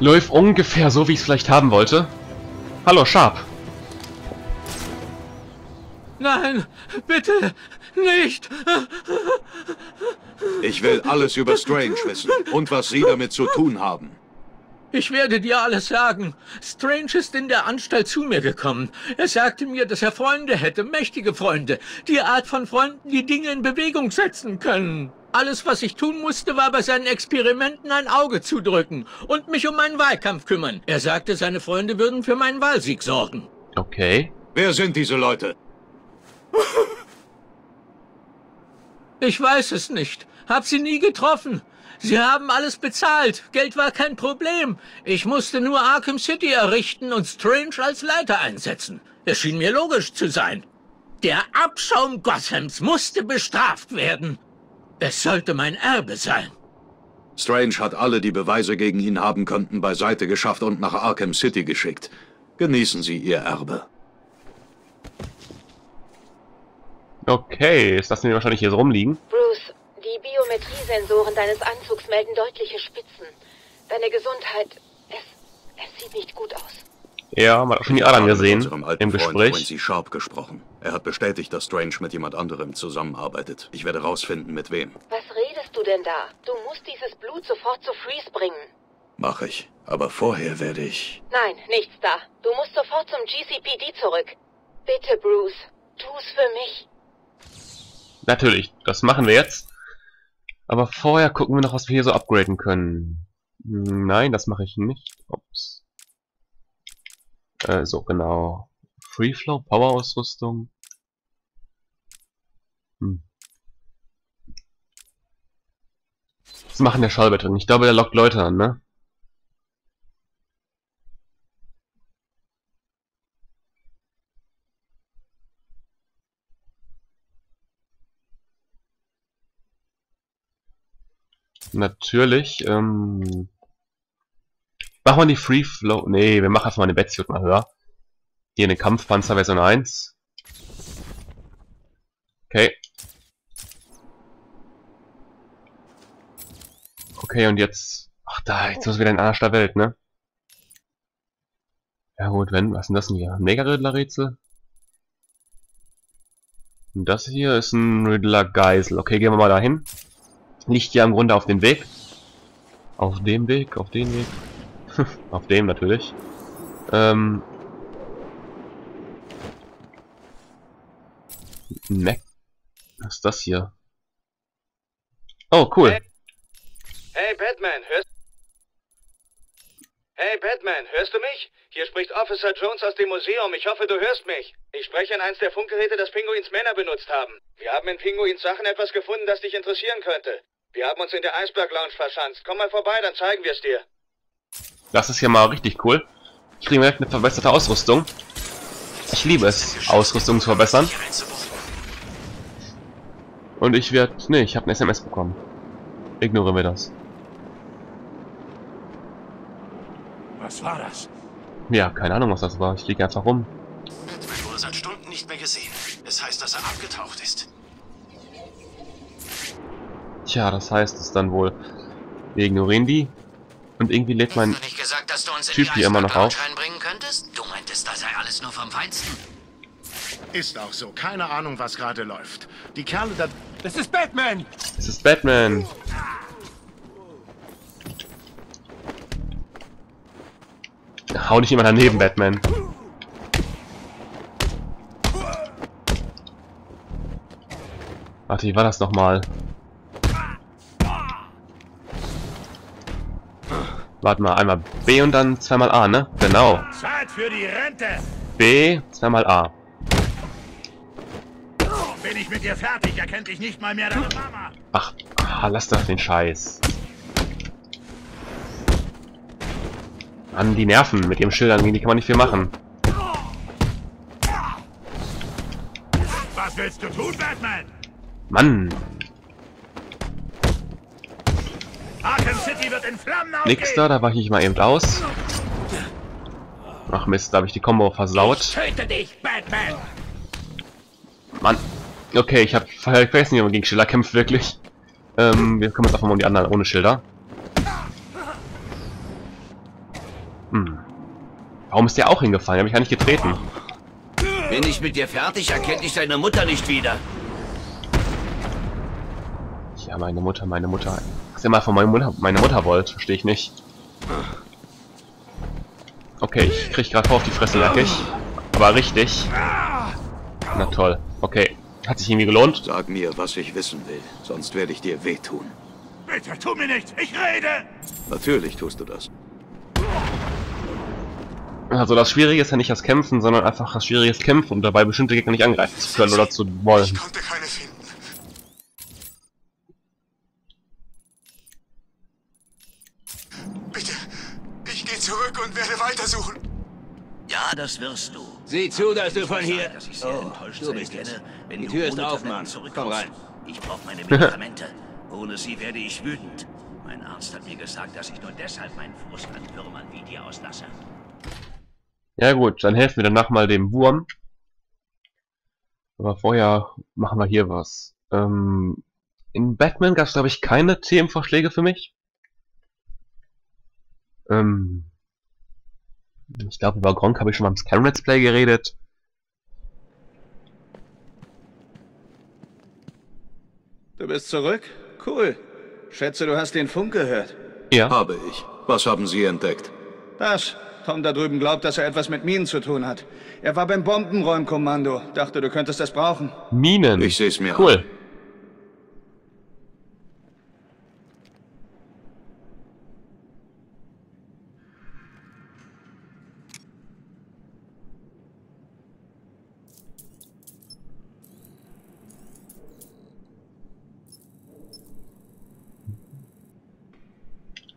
Läuft ungefähr so, wie ich es vielleicht haben wollte. Hallo, Sharp. Nein, bitte nicht. Ich will alles über Strange wissen und was Sie damit zu tun haben. Ich werde dir alles sagen. Strange ist in der Anstalt zu mir gekommen. Er sagte mir, dass er Freunde hätte, mächtige Freunde. Die Art von Freunden, die Dinge in Bewegung setzen können. Alles, was ich tun musste, war bei seinen Experimenten ein Auge zudrücken und mich um meinen Wahlkampf kümmern. Er sagte, seine Freunde würden für meinen Wahlsieg sorgen. Okay. Wer sind diese Leute? Ich weiß es nicht. Hab sie nie getroffen. Sie haben alles bezahlt. Geld war kein Problem. Ich musste nur Arkham City errichten und Strange als Leiter einsetzen. Es schien mir logisch zu sein. Der Abschaum Gothams musste bestraft werden. Es sollte mein Erbe sein. Strange hat alle, die Beweise gegen ihn haben könnten, beiseite geschafft und nach Arkham City geschickt. Genießen Sie Ihr Erbe. Okay, das lassen wir wahrscheinlich hier so rumliegen. Bruce, die Biometriesensoren deines Anzugs melden deutliche Spitzen. Deine Gesundheit, es sieht nicht gut aus. Ja, man hat auch schon die Adern gesehen im Gespräch. Quincy Sharp gesprochen. Er hat bestätigt, dass Strange mit jemand anderem zusammenarbeitet. Ich werde rausfinden, mit wem. Was redest du denn da? Du musst dieses Blut sofort zu Freeze bringen. Mach ich. Aber vorher werde ich... Nein, nichts da. Du musst sofort zum GCPD zurück. Bitte, Bruce. Tu's für mich. Natürlich. Das machen wir jetzt. Aber vorher gucken wir noch, was wir hier so upgraden können. Nein, das mache ich nicht. Ups. So, genau. Free flow, Power-Ausrüstung. Was machen der Schallbett drin? Ich glaube, der lockt Leute an, ne? Natürlich, machen wir die Free Flow. Nee, wir machen erstmal eine Batsuit mal höher. Hier eine Kampfpanzer Version 1. Okay. Okay, und jetzt. Ach da, jetzt muss wieder in einer Welt, ne? Ja gut, wenn. Was ist denn das denn hier? Mega-Riddler-Rätsel? Und das hier ist ein Riddler-Geisel. Okay, gehen wir mal dahin. Liegt ja im Grunde auf dem Weg. Auf dem Weg, auf den Weg. Auf dem natürlich. Mac. Was ist das hier? Oh, cool. Hey Batman, hörst du mich? Hier spricht Officer Jones aus dem Museum. Ich hoffe, du hörst mich. Ich spreche in eins der Funkgeräte, das Pinguins Männer benutzt haben. Wir haben in Pinguins Sachen etwas gefunden, das dich interessieren könnte. Wir haben uns in der Eisberg-Lounge verschanzt. Komm mal vorbei, dann zeigen wir es dir. Das ist ja mal richtig cool. Ich kriege direkt eine verbesserte Ausrüstung. Ich liebe es, Ausrüstung zu verbessern. Und ich werde... Ne, ich habe eine SMS bekommen. Ignorieren wir das. Was war das? Ja, keine Ahnung, was das war. Ich liege einfach rum. Batman wurde seit Stunden nicht mehr gesehen. Es heißt, dass er abgetaucht ist. Tja, das heißt es dann wohl. Wir ignorieren die. Und irgendwie lädt mein Typ hier immer noch auf. Du meintest, das sei alles nur vom Feinsten. Ist auch so. Keine Ahnung, was gerade läuft. Die Kerle da... Das ist Batman! Es ist Batman! Hau nicht jemand daneben, Batman. Warte, wie war das nochmal? Warte mal, einmal B und dann zweimal A, ne? Genau. Zeit für die Rente. B, zweimal A. Bin ich mit dir fertig, erkennt dich nicht mal mehr deine Mama. Ach, lass doch den Scheiß. An die Nerven mit dem Schildern, gegen die kann man nicht viel machen. Was willst du tun, Batman? Mann. Arkham City wird in Flammen aufgehen. Nix da, da weiche ich mal eben aus. Ach Mist, da habe ich die Combo versaut. Ich töte dich, Batman! Mann. Okay, ich weiß nicht, ob man gegen Schilder kämpft, wirklich. Wir kümmern uns einfach mal um die anderen ohne Schilder. Hm. Warum ist der auch hingefallen? Er hat mich gar nicht getreten. Bin ich mit dir fertig, erkennt dich deine Mutter nicht wieder. Ja, meine Mutter. Was ihr mal von meiner Mutter wollt, verstehe ich nicht. Okay, ich krieg gerade vor auf die Fresse, merke ich. Aber richtig. Na toll. Okay. Hat sich irgendwie gelohnt? Sag mir, was ich wissen will, sonst werde ich dir wehtun. Bitte, tu mir nichts, ich rede! Natürlich tust du das. Also das Schwierige ist ja nicht das Kämpfen, sondern einfach das Schwierige ist Kämpfen und dabei bestimmte Gegner nicht angreifen zu können oder zu wollen. Ich konnte keine finden. Bitte, ich gehe zurück und werde weitersuchen. Ja, das wirst du. Sieh zu, dass du von hier... Oh, du bist es. Die Tür ist auf, Mann. Komm rein. Ich brauche meine Medikamente. Ohne sie werde ich wütend. Mein Arzt hat mir gesagt, dass ich nur deshalb meinen Frust an Würmern wie dir auslasse. Ja gut, dann helfen wir danach mal dem Wurm. Aber vorher machen wir hier was. In Batman gab es, glaube ich, keine Themenvorschläge für mich. Ich glaube, über Gronk habe ich schon mal im Skyrim Let's Play geredet. Du bist zurück? Cool. Schätze, du hast den Funk gehört. Ja. Habe ich. Was haben Sie entdeckt? Das. Tom da drüben glaubt, dass er etwas mit Minen zu tun hat. Er war beim Bombenräumkommando. Dachte, du könntest das brauchen. Minen? Ich sehe es mir an. Cool.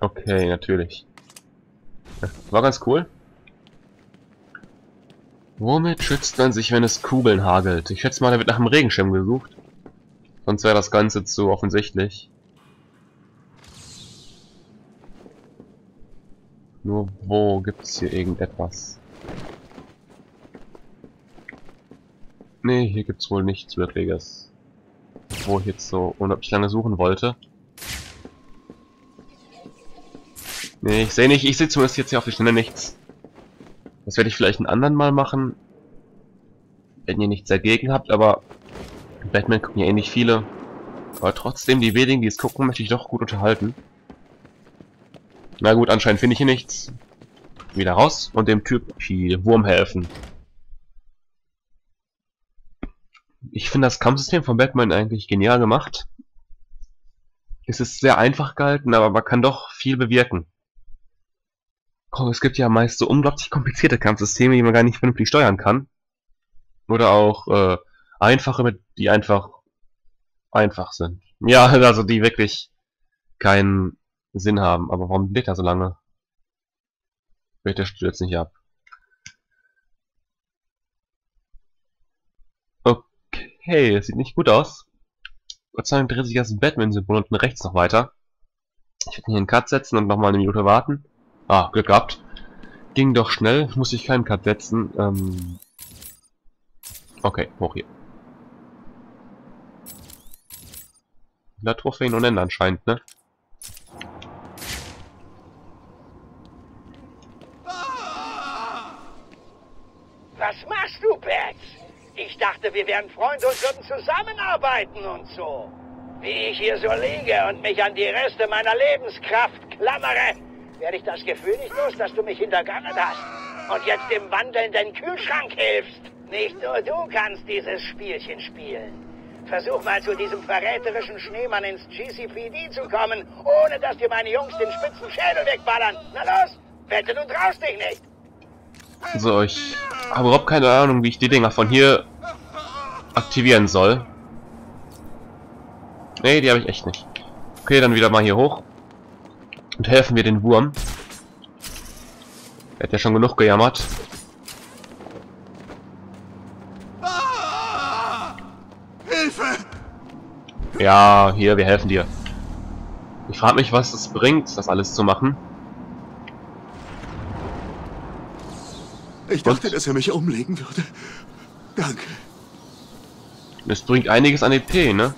Okay, natürlich. War ganz cool. Womit schützt man sich, wenn es Kugeln hagelt? Ich schätze mal, da wird nach einem Regenschirm gesucht. Sonst wäre das Ganze zu offensichtlich. Nur wo gibt's hier irgendetwas? Nee, hier gibt's wohl nichts Wirkliches. Wo ich jetzt so unheimlich lange suchen wollte. Nee, ich sehe nicht. Ich sehe zumindest jetzt hier auf die Schnelle nichts. Das werde ich vielleicht einen anderen Mal machen. Wenn ihr nichts dagegen habt, aber Batman gucken ja eh nicht viele. Aber trotzdem, die wenigen, die es gucken, möchte ich doch gut unterhalten. Na gut, anscheinend finde ich hier nichts. Wieder raus und dem Typ-Wurm helfen. Ich finde das Kampfsystem von Batman eigentlich genial gemacht. Es ist sehr einfach gehalten, aber man kann doch viel bewirken. Es gibt ja meist so unglaublich komplizierte Kampfsysteme, die man gar nicht vernünftig steuern kann. Oder auch einfache, die einfach sind. Ja, also die wirklich keinen Sinn haben. Aber warum lädt er so lange? Der stürzt nicht ab. Okay, das sieht nicht gut aus. Gott sei Dank dreht sich das Batman-Symbol unten rechts noch weiter. Ich werde hier einen Cut setzen und nochmal eine Minute warten. Ah, Glück gehabt. Ging doch schnell, muss ich keinen Cut setzen. Okay, hoch hier. Da Trophäen ohne Ende anscheinend, ne? Was machst du, Bats? Ich dachte, wir wären Freunde und würden zusammenarbeiten und so. Wie ich hier so liege und mich an die Reste meiner Lebenskraft klammere, werde ich das Gefühl nicht los, dass du mich hintergangen hast und jetzt dem wandelnden Kühlschrank hilfst. Nicht nur du kannst dieses Spielchen spielen. Versuch mal zu diesem verräterischen Schneemann ins GCPD zu kommen, ohne dass dir meine Jungs den spitzen Schädel wegballern. Na los, wette, du traust dich nicht. So, ich habe überhaupt keine Ahnung, wie ich die Dinger von hier aktivieren soll. Nee, die habe ich echt nicht. Okay, dann wieder mal hier hoch. Und helfen wir den Wurm. Er hat ja schon genug gejammert. Hilfe! Ja, hier, wir helfen dir. Ich frage mich, was es bringt, das alles zu machen. Ich dachte, dass er mich umlegen würde. Danke. Es bringt einiges an EP, ne?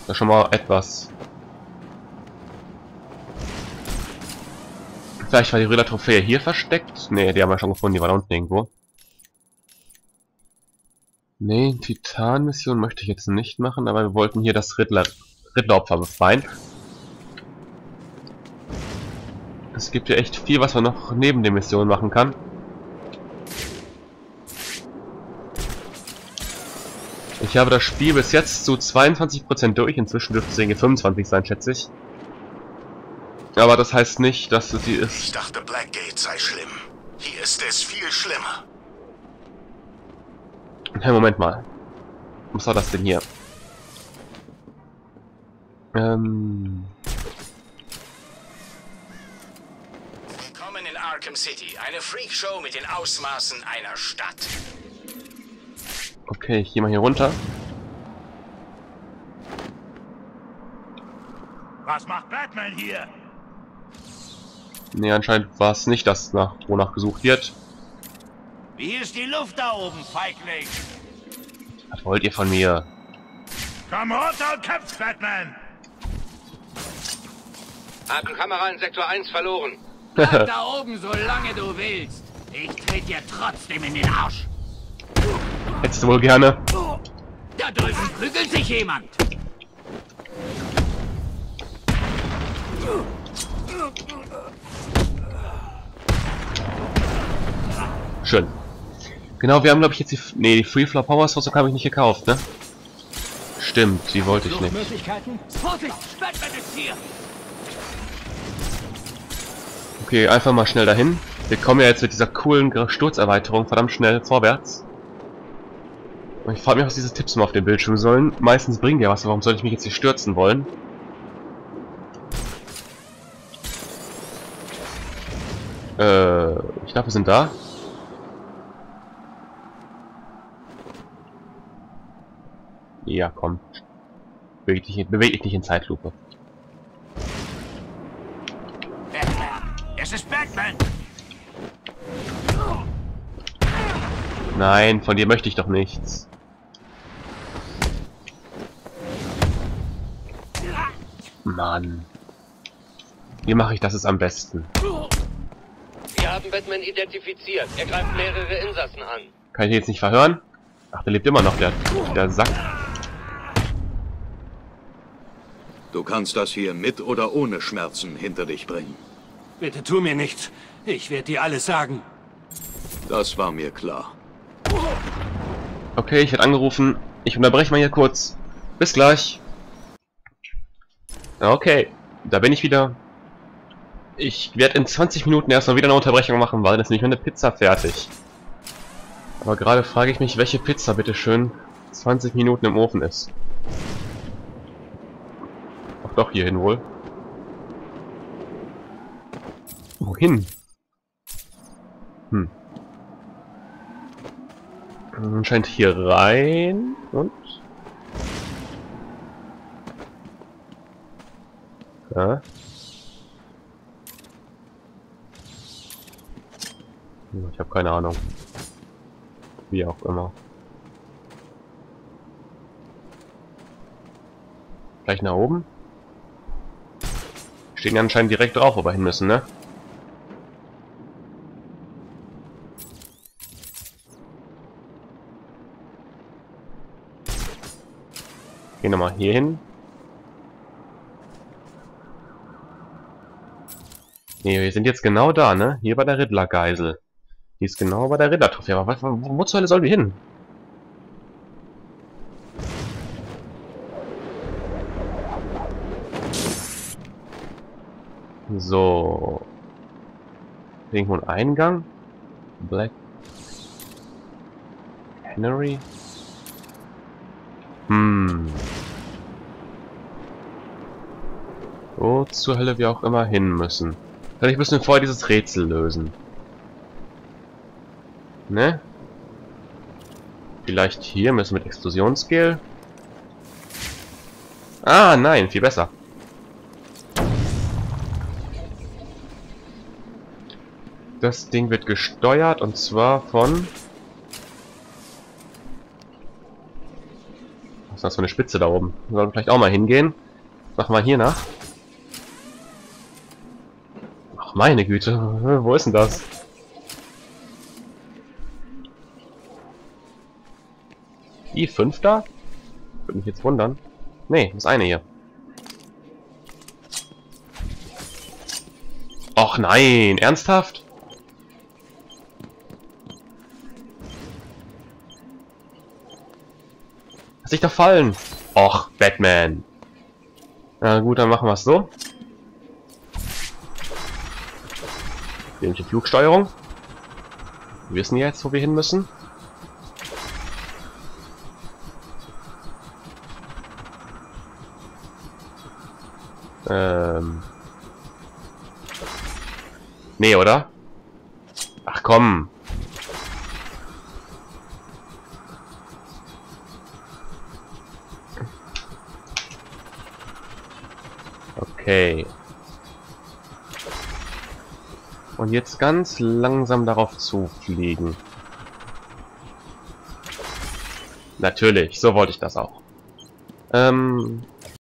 Das ist schon mal etwas. Vielleicht war die Riddler-Trophäe hier versteckt. Ne, die haben wir schon gefunden, die war da unten irgendwo. Ne, Titan-Mission möchte ich jetzt nicht machen, aber wir wollten hier das Riddler-Opfer befreien. Es gibt ja echt viel, was man noch neben der Mission machen kann. Ich habe das Spiel bis jetzt zu 22% durch, inzwischen dürfte es irgendwie 25 sein, schätze ich. Aber das heißt nicht, dass es die ist. Ich dachte, Blackgate sei schlimm. Hier ist es viel schlimmer. Hey, Moment mal. Was war das denn hier? Willkommen in Arkham City. Eine Freakshow mit den Ausmaßen einer Stadt. Okay, ich gehe mal hier runter. Was macht Batman hier? Ne, anscheinend war es nicht das, wonach gesucht wird. Wie ist die Luft da oben, Feigling? Was wollt ihr von mir? Komm runter und kämpft, Batman! Haben Kamera in Sektor 1 verloren. Bleib da oben, solange du willst. Ich trete dir trotzdem in den Arsch. Hättest du wohl gerne. Da drüben prügelt sich jemand. Schön. Genau, wir haben glaube ich jetzt die... Ne, die Free Flow Power Source habe ich nicht gekauft, ne? Stimmt, die wollte ich nicht. Okay, einfach mal schnell dahin. Wir kommen ja jetzt mit dieser coolen Sturzerweiterung verdammt schnell vorwärts. Und ich frage mich, was diese Tipps mal auf dem Bildschirm sollen. Meistens bringen die ja was, warum sollte ich mich jetzt hier stürzen wollen? Ich glaube, wir sind da. Ja, komm. Beweg dich nicht in Zeitlupe. Es ist Batman! Nein, von dir möchte ich doch nichts. Mann. Wie mache ich das jetzt am besten? Wir haben Batman identifiziert. Er greift mehrere Insassen an. Kann ich jetzt nicht verhören? Ach, der lebt immer noch, der Sack. Du kannst das hier mit oder ohne Schmerzen hinter dich bringen. Bitte tu mir nichts. Ich werde dir alles sagen. Das war mir klar. Okay, ich werde angerufen. Ich unterbreche mal hier kurz. Bis gleich. Okay, da bin ich wieder. Ich werde in 20 Minuten erstmal wieder eine Unterbrechung machen, weil das ist nicht mehr eine Pizza fertig. Aber gerade frage ich mich, welche Pizza bitteschön 20 Minuten im Ofen ist. Ach doch, hierhin wohl. Wohin? Hm. Anscheinend hier rein und... Ja. Ich habe keine Ahnung. Wie auch immer. Gleich nach oben? Stehen anscheinend direkt drauf, wo wir hin müssen, ne? Gehen wir mal hier hin. Ne, wir sind jetzt genau da, ne? Hier bei der Riddler-Geisel. Die ist genau bei der Riddler-Trophäe. Aber wo zur Hölle sollen wir hin? So. Irgendwo ein Eingang? Black... Henry? Hm. Wo zur Hölle wir auch immer hin müssen. Vielleicht müssen wir vorher dieses Rätsel lösen. Ne? Vielleicht hier müssen wir mit Explosionsgel. Ah, nein, viel besser. Das Ding wird gesteuert und zwar von... Was ist das für eine Spitze da oben? Wir sollten vielleicht auch mal hingehen. Machen wir hier nach. Ach meine Güte, wo ist denn das? Die 5 da? Würde mich jetzt wundern. Nee, das eine hier. Och nein, ernsthaft? Lass dich doch fallen. Och, Batman. Na gut, dann machen wir es so. Die Flugsteuerung. Wir wissen jetzt, wo wir hin müssen. Nee, oder? Ach komm. Okay. Und jetzt ganz langsam darauf zufliegen. Natürlich, so wollte ich das auch.